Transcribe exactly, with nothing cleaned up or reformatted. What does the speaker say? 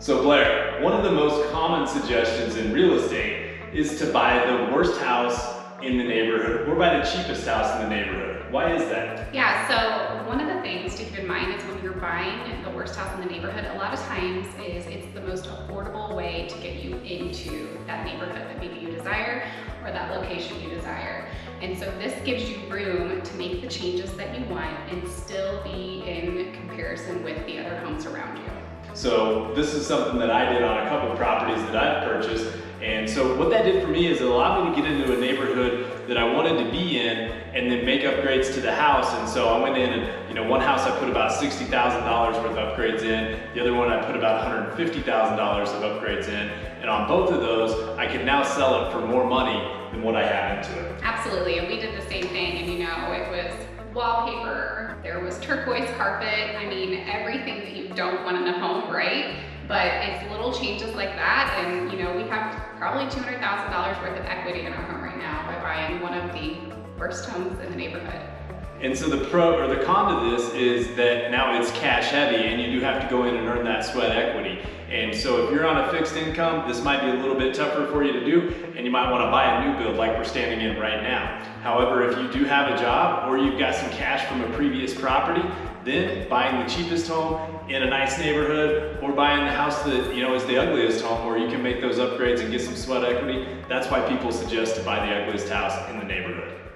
So Blair, one of the most common suggestions in real estate is to buy the worst house in the neighborhood or buy the cheapest house in the neighborhood. Why is that? Yeah, so one of the things to keep in mind is when you're buying the worst house in the neighborhood, a lot of times is it's the most affordable way to get you into that neighborhood that maybe you desire or that location you desire. And so this gives you room to make the changes that you want and still be in comparison with the other homes around you. So this is something that I did on a couple of properties that I've purchased. And so what that did for me is it allowed me to get into a neighborhood that I wanted to be in and then make upgrades to the house. And so I went in and, you know, one house I put about sixty thousand dollars worth of upgrades in, the other one I put about one hundred fifty thousand dollars of upgrades in. And on both of those, I could now sell it for more money than what I had into it. Absolutely, and we did the same thing, and you know, it was wallpaper, there was turquoise carpet, I mean, everything that you don't want in a home, right? But it's little changes like that, and you know, we have probably two hundred thousand dollars worth of equity in our home right now by buying one of the worst homes in the neighborhood. And so the pro or the con to this is that now it's cash heavy and you do have to go in and earn that sweat equity. And so if you're on a fixed income, this might be a little bit tougher for you to do, and you might want to buy a new build like we're standing in right now. However, if you do have a job or you've got some cash from a previous property, then buying the cheapest home in a nice neighborhood or buying the house that, you know, is the ugliest home where you can make those upgrades and get some sweat equity, that's why people suggest to buy the ugliest house in the neighborhood.